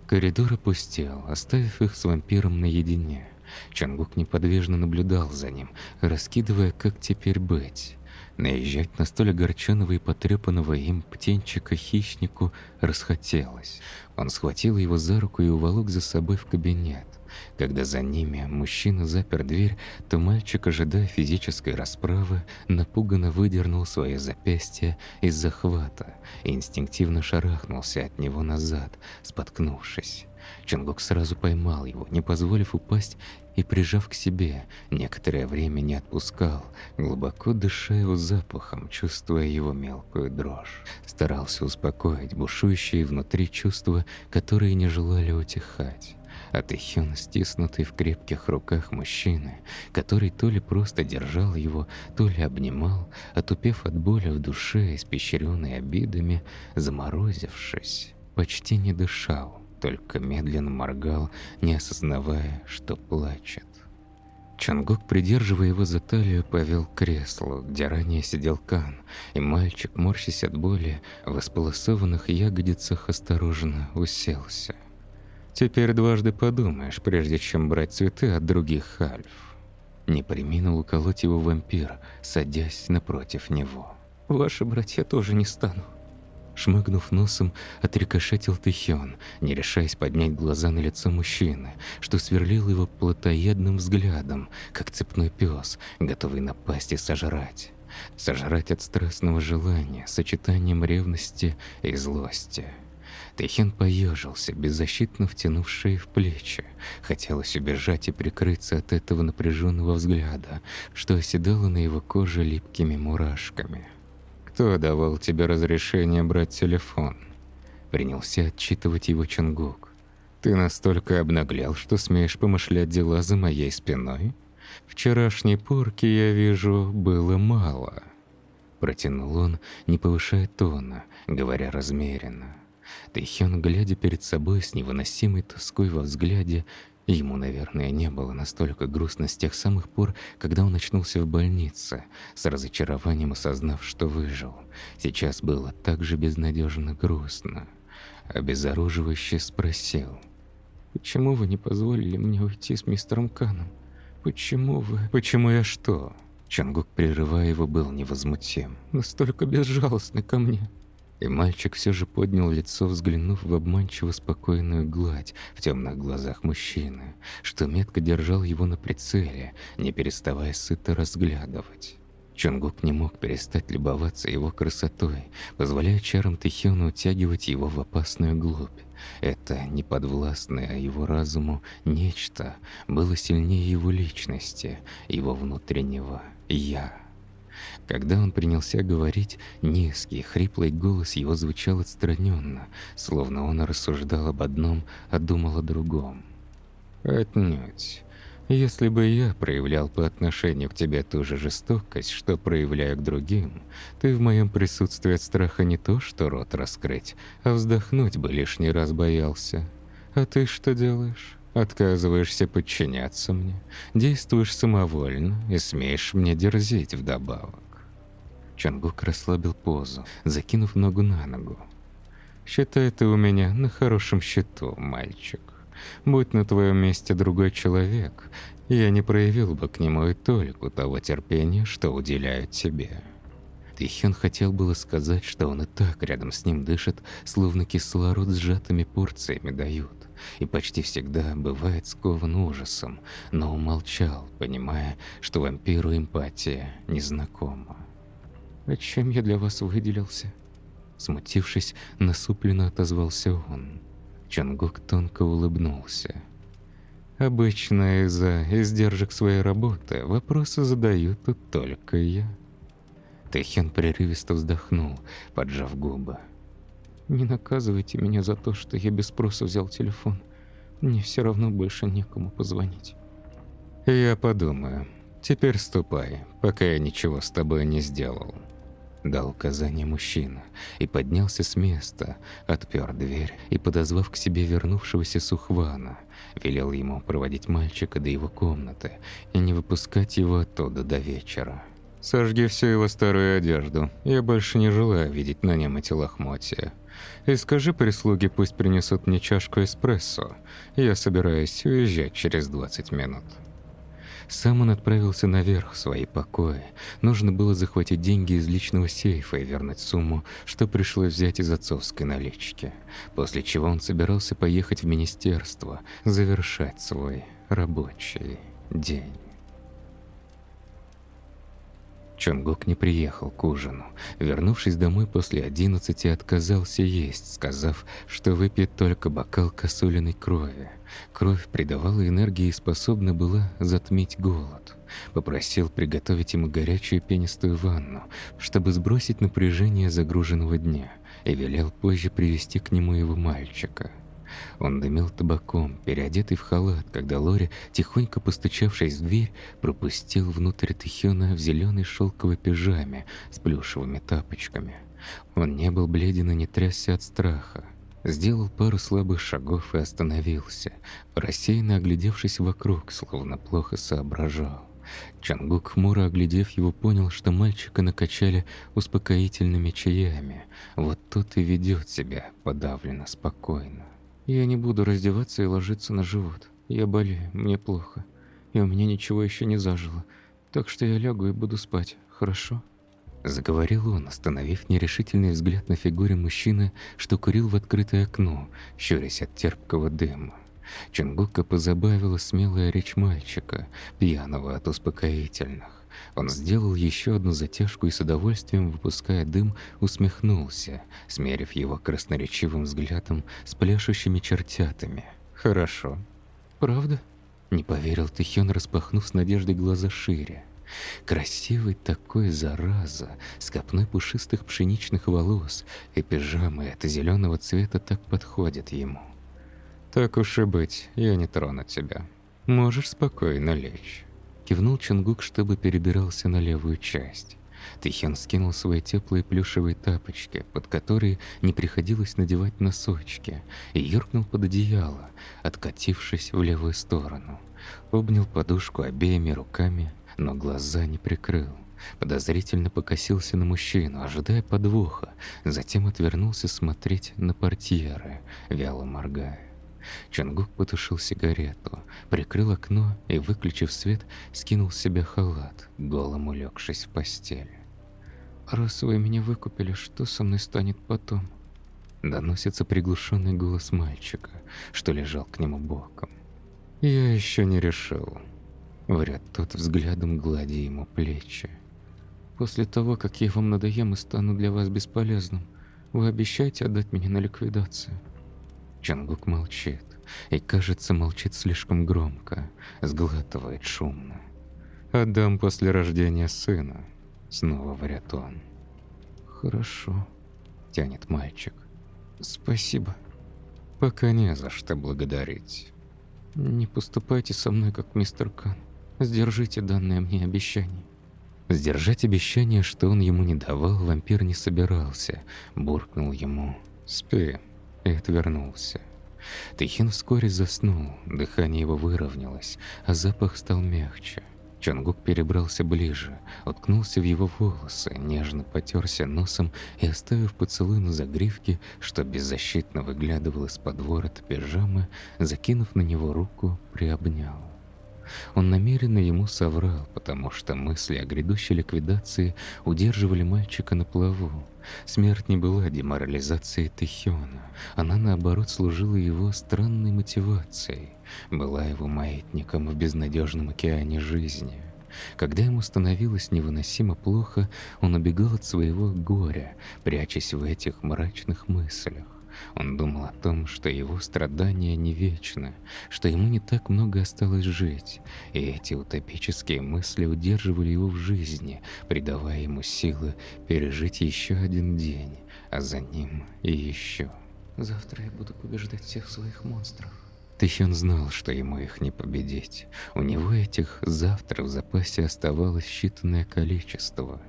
Коридор опустел, оставив их с вампиром наедине. Чонгук неподвижно наблюдал за ним, раскидывая, как теперь быть. Наезжать на столь огорченного и потрепанного им птенчика-хищнику расхотелось. Он схватил его за руку и уволок за собой в кабинет. Когда за ними мужчина запер дверь, то мальчик, ожидая физической расправы, напуганно выдернул свое запястье из захвата и инстинктивно шарахнулся от него назад, споткнувшись. Чонгук сразу поймал его, не позволив упасть, и, прижав к себе, некоторое время не отпускал, глубоко дыша его запахом, чувствуя его мелкую дрожь. Старался успокоить бушующие внутри чувства, которые не желали утихать. А Тэхён, стиснутый в крепких руках мужчины, который то ли просто держал его, то ли обнимал, отупев от боли в душе, испещренной обидами, заморозившись, почти не дышал, только медленно моргал, не осознавая, что плачет. Чонгук, придерживая его за талию, повел к креслу, где ранее сидел Кан, и мальчик, морщась от боли, в располосованных ягодицах осторожно уселся. «Теперь дважды подумаешь, прежде чем брать цветы от других альф». Не преминул уколоть его вампир, садясь напротив него. «Ваши братья тоже не стану». Шмыгнув носом, отрикошетил Тэхён, не решаясь поднять глаза на лицо мужчины, что сверлил его плотоядным взглядом, как цепной пес, готовый напасть и сожрать. Сожрать от страстного желания, сочетанием ревности и злости. Тэхён поежился, беззащитно втянув шею в плечи. Хотелось убежать и прикрыться от этого напряженного взгляда, что оседало на его коже липкими мурашками. «Кто давал тебе разрешение брать телефон?» Принялся отчитывать его Чонгук. «Ты настолько обнаглел, что смеешь помышлять дела за моей спиной? Вчерашней порки, я вижу, было мало». Протянул он, не повышая тона, говоря размеренно. Тэхён, глядя перед собой с невыносимой тоской во взгляде, ему, наверное, не было настолько грустно с тех самых пор, когда он очнулся в больнице, с разочарованием осознав, что выжил. Сейчас было так же безнадежно грустно. Обезоруживающе спросил: «Почему вы не позволили мне уйти с мистером Каном? Почему вы...» «Почему я что?» Чонгук, прерывая его, был невозмутим. «Настолько безжалостны ко мне». И мальчик все же поднял лицо, взглянув в обманчиво спокойную гладь в темных глазах мужчины, что метко держал его на прицеле, не переставая сыто разглядывать. Чонгук не мог перестать любоваться его красотой, позволяя чарам Тэхёна утягивать его в опасную глубь. Это неподвластное его разуму нечто было сильнее его личности, его внутреннего «я». Когда он принялся говорить, низкий, хриплый голос его звучал отстраненно, словно он рассуждал об одном, а думал о другом. «Отнюдь. Если бы я проявлял по отношению к тебе ту же жестокость, что проявляю к другим, ты в моем присутствии от страха не то что рот раскрыть, а вздохнуть бы лишний раз боялся. А ты что делаешь? Отказываешься подчиняться мне, действуешь самовольно и смеешь мне дерзить вдобавок». Чонгук расслабил позу, закинув ногу на ногу. «Считай, ты у меня на хорошем счету, мальчик. Будь на твоем месте другой человек, я не проявил бы к нему и толику того терпения, что уделяю тебе». Тэхён хотел было сказать, что он и так рядом с ним дышит, словно кислород сжатыми порциями дают, и почти всегда бывает скован ужасом, но умолчал, понимая, что вампиру эмпатия незнакома. «А чем я для вас выделился?» Смутившись, насупленно отозвался он. Чонгук тонко улыбнулся. Обычно из-за издержек своей работы вопросы задаю тут только я. Тэхён прерывисто вздохнул, поджав губы. «Не наказывайте меня за то, что я без спроса взял телефон. Мне все равно больше некому позвонить». «Я подумаю. Теперь ступай, пока я ничего с тобой не сделал», — дал указание мужчина и поднялся с места, отпер дверь и, подозвав к себе вернувшегося Сухвана, велел ему проводить мальчика до его комнаты и не выпускать его оттуда до вечера. «Сожги всю его старую одежду, я больше не желаю видеть на нем эти лохмотья. И скажи прислуге, пусть принесут мне чашку эспрессо, я собираюсь уезжать через 20 минут». Сам он отправился наверх в свои покои. Нужно было захватить деньги из личного сейфа и вернуть сумму, что пришлось взять из отцовской налички. После чего он собирался поехать в министерство, завершать свой рабочий день. Чон Гук не приехал к ужину. Вернувшись домой после 11, отказался есть, сказав, что выпьет только бокал косулиной крови. Кровь придавала энергии и способна была затмить голод. Попросил приготовить ему горячую пенистую ванну, чтобы сбросить напряжение загруженного дня, и велел позже привести к нему его мальчика. Он дымил табаком, переодетый в халат, когда Лори, тихонько постучавшись в дверь, пропустил внутрь Тэхёна в зеленой шелковой пижаме с плюшевыми тапочками. Он не был бледен и не трясся от страха. Сделал пару слабых шагов и остановился, рассеянно оглядевшись вокруг, словно плохо соображал. Чон Гук, хмуро оглядев его, понял, что мальчика накачали успокоительными чаями. Вот тот и ведет себя подавленно, спокойно. «Я не буду раздеваться и ложиться на живот. Я болею, мне плохо. И у меня ничего еще не зажило. Так что я лягу и буду спать, хорошо?» Заговорил он, остановив нерешительный взгляд на фигуре мужчины, что курил в открытое окно, щурясь от терпкого дыма. Чон Гука позабавила смелая речь мальчика, пьяного от успокоительных. Он сделал еще одну затяжку и с удовольствием, выпуская дым, усмехнулся, смерив его красноречивым взглядом с пляшущими чертятами. «Хорошо». «Правда?» — не поверил Тэхён, распахнув с надеждой глаза шире. Красивый такой, зараза, с копной пушистых пшеничных волос, и пижамы от зеленого цвета так подходит ему. «Так уж и быть, я не трону тебя. Можешь спокойно лечь». Кивнул Чон Гук, чтобы перебирался на левую часть. Тэхён скинул свои теплые плюшевые тапочки, под которые не приходилось надевать носочки, и юркнул под одеяло, откатившись в левую сторону. Обнял подушку обеими руками, но глаза не прикрыл. Подозрительно покосился на мужчину, ожидая подвоха, затем отвернулся смотреть на портьеры, вяло моргая. Чон Гук потушил сигарету, прикрыл окно и, выключив свет, скинул с себя халат, голым улегшись в постель. «Раз вы меня выкупили, что со мной станет потом?» Доносится приглушенный голос мальчика, что лежал к нему боком. «Я еще не решил», — врет тот, взглядом гладя ему плечи. «После того, как я вам надоем и стану для вас бесполезным, вы обещаете отдать меня на ликвидацию?» Чон Гук молчит, и, кажется, молчит слишком громко, сглатывает шумно. «Отдам после рождения сына», — снова врет он. «Хорошо», — тянет мальчик. «Спасибо». «Пока не за что благодарить». «Не поступайте со мной, как мистер Кан. Сдержите данное мне обещание». Сдержать обещание, что он ему не давал, вампир не собирался, буркнул ему «Спи» и отвернулся. Тэхён вскоре заснул, дыхание его выровнялось, а запах стал мягче. Чон Гук перебрался ближе, уткнулся в его волосы, нежно потерся носом и, оставив поцелуй на загривке, что беззащитно выглядывал из-под ворота пижамы, закинув на него руку, приобнял. Он намеренно ему соврал, потому что мысли о грядущей ликвидации удерживали мальчика на плаву. Смерть не была деморализацией Тэхёна, она, наоборот, служила его странной мотивацией, была его маятником в безнадежном океане жизни. Когда ему становилось невыносимо плохо, он убегал от своего горя, прячась в этих мрачных мыслях, Он думал о том, что его страдания не вечны, что ему не так много осталось жить, и эти утопические мысли удерживали его в жизни, придавая ему силы пережить еще один день, а за ним и еще. Завтра я буду побеждать всех своих монстров. Тэхён знал, что ему их не победить. У него этих завтра в запасе оставалось считанное количество.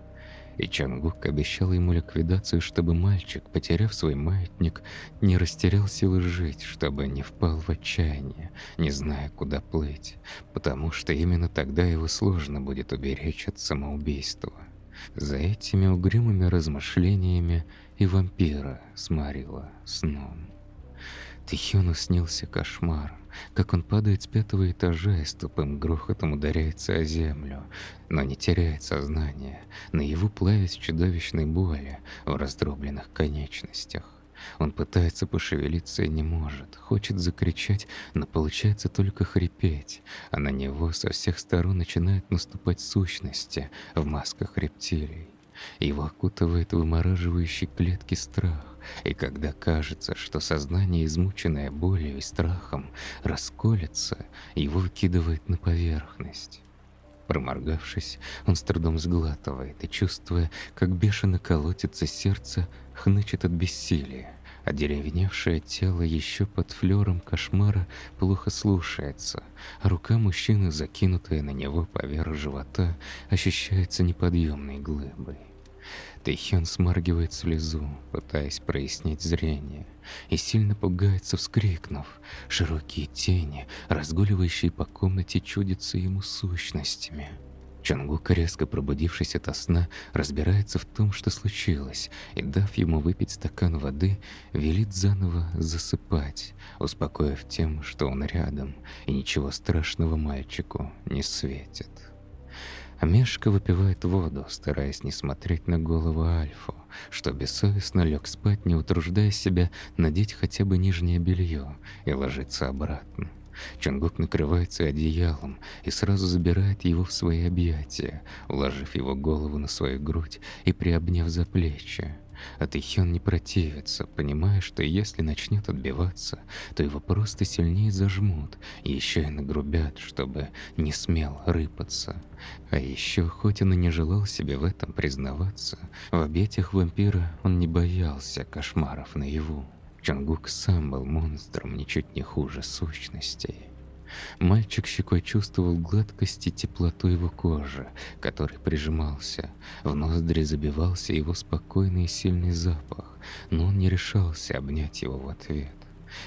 И Чон Гук обещал ему ликвидацию, чтобы мальчик, потеряв свой маятник, не растерял силы жить, чтобы не впал в отчаяние, не зная, куда плыть, потому что именно тогда его сложно будет уберечь от самоубийства. За этими угрюмыми размышлениями и вампира сморила сном. Тэхёну снился кошмар, как он падает с 5-го этажа и с тупым грохотом ударяется о землю, но не теряет сознание, наяву плавясь в чудовищной боли в раздробленных конечностях. Он пытается пошевелиться и не может, хочет закричать, но получается только хрипеть, а на него со всех сторон начинают наступать сущности в масках рептилий. Его окутывает вымораживающий клетки страх, и когда кажется, что сознание, измученное болью и страхом, расколется, его выкидывает на поверхность. Проморгавшись, он с трудом сглатывает и, чувствуя, как бешено колотится сердце, хнычет от бессилия, а одеревеневшее тело еще под флером кошмара плохо слушается, а рука мужчины, закинутая на него поверх живота, ощущается неподъемной глыбой. Тэхён смаргивает слезу, пытаясь прояснить зрение, и сильно пугается, вскрикнув. Широкие тени, разгуливающие по комнате, чудятся ему сущностями. Чон Гук, резко пробудившись ото сна, разбирается в том, что случилось, и, дав ему выпить стакан воды, велит заново засыпать, успокоив тем, что он рядом, и ничего страшного мальчику не светит. Амешка выпивает воду, стараясь не смотреть на голову Альфу, что бессовестно лег спать, не утруждая себя надеть хотя бы нижнее белье, и ложится обратно. Чон Гук накрывается одеялом и сразу забирает его в свои объятия, уложив его голову на свою грудь и приобняв за плечи. А Тэхён не противится, понимая, что если начнет отбиваться, то его просто сильнее зажмут, еще и нагрубят, чтобы не смел рыпаться. А еще, хоть он и не желал себе в этом признаваться, в объятиях вампира он не боялся кошмаров наяву. Чон Гук сам был монстром, ничуть не хуже сущностей. Мальчик щекой чувствовал гладкость и теплоту его кожи, который прижимался. В ноздри забивался его спокойный и сильный запах, но он не решался обнять его в ответ.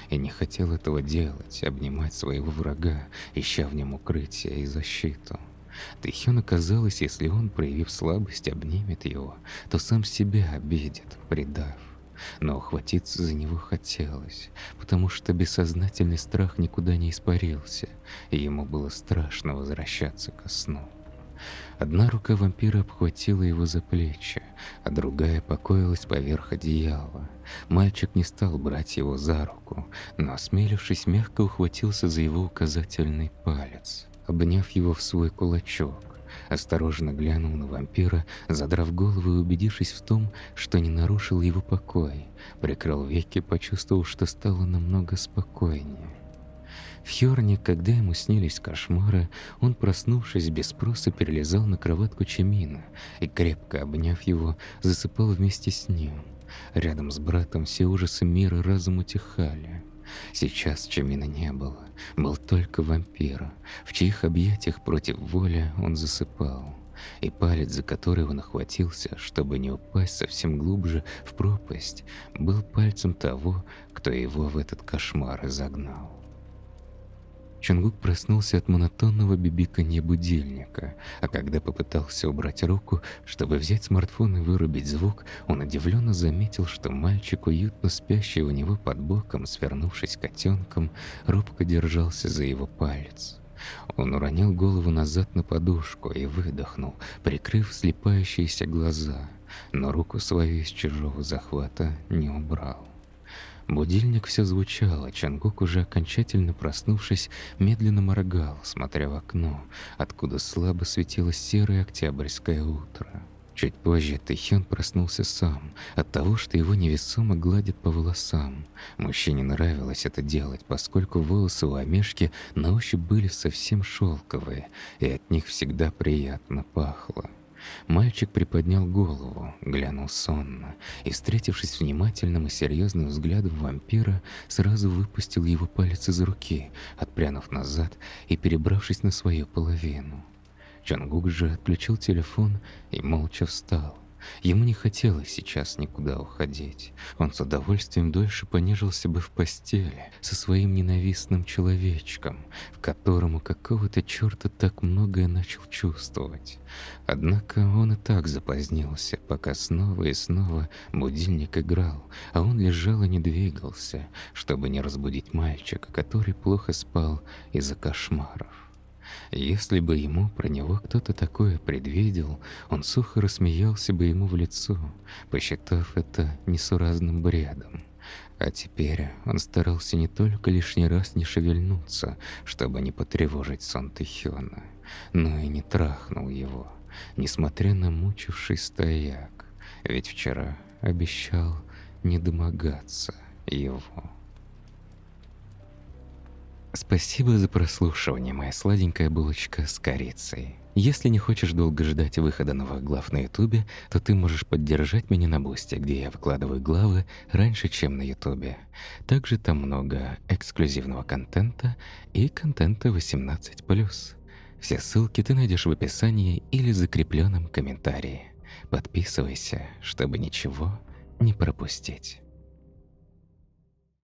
И не хотел этого делать, обнимать своего врага, ища в нем укрытие и защиту. Тэхёну казалось, если он, проявив слабость, обнимет его, то сам себя обидит, предав. Но ухватиться за него хотелось, потому что бессознательный страх никуда не испарился, и ему было страшно возвращаться ко сну. Одна рука вампира обхватила его за плечи, а другая покоилась поверх одеяла. Мальчик не стал брать его за руку, но, осмелившись, мягко ухватился за его указательный палец, обняв его в свой кулачок. Осторожно глянул на вампира, задрав голову и убедившись в том, что не нарушил его покой, прикрыл веки, почувствовав, что стало намного спокойнее. В Хёрне, когда ему снились кошмары, он, проснувшись, без спроса перелезал на кроватку Чимина и, крепко обняв его, засыпал вместе с ним. Рядом с братом все ужасы мира разом утихали. Сейчас Чимина не было, был только вампир, в чьих объятиях против воли он засыпал, и палец, за который он охватился, чтобы не упасть совсем глубже в пропасть, был пальцем того, кто его в этот кошмар и загнал. Чон Гук проснулся от монотонного бибиканья будильника, а когда попытался убрать руку, чтобы взять смартфон и вырубить звук, он удивленно заметил, что мальчик, уютно спящий у него под боком, свернувшись котенком, робко держался за его палец. Он уронил голову назад на подушку и выдохнул, прикрыв слепающиеся глаза, но руку свою из чужого захвата не убрал. Будильник все звучал, а Чон Гук, уже окончательно проснувшись, медленно моргал, смотря в окно, откуда слабо светило серое октябрьское утро. Чуть позже Тэхён проснулся сам от того, что его невесомо гладят по волосам. Мужчине нравилось это делать, поскольку волосы у омешки на ощупь были совсем шелковые, и от них всегда приятно пахло. Мальчик приподнял голову, глянул сонно и, встретившись внимательным и серьезным взглядом вампира, сразу выпустил его палец из руки, отпрянув назад и перебравшись на свою половину. Чон Гук же отключил телефон и молча встал. Ему не хотелось сейчас никуда уходить. Он с удовольствием дольше понежился бы в постели со своим ненавистным человечком, в котором какого-то черта так многое начал чувствовать. Однако он и так запозднился, пока снова и снова будильник играл, а он лежал и не двигался, чтобы не разбудить мальчика, который плохо спал из-за кошмаров. Если бы ему про него кто-то такое предвидел, он сухо рассмеялся бы ему в лицо, посчитав это несуразным бредом. А теперь он старался не только лишний раз не шевельнуться, чтобы не потревожить сон Тэхёна, но и не трахнул его, несмотря на мучивший стояк, ведь вчера обещал не домогаться его. Спасибо за прослушивание, моя сладенькая булочка с корицей. Если не хочешь долго ждать выхода новых глав на ютубе, то ты можешь поддержать меня на бусте, где я выкладываю главы раньше, чем на ютубе. Также там много эксклюзивного контента и контента 18+. Все ссылки ты найдешь в описании или закрепленном комментарии. Подписывайся, чтобы ничего не пропустить.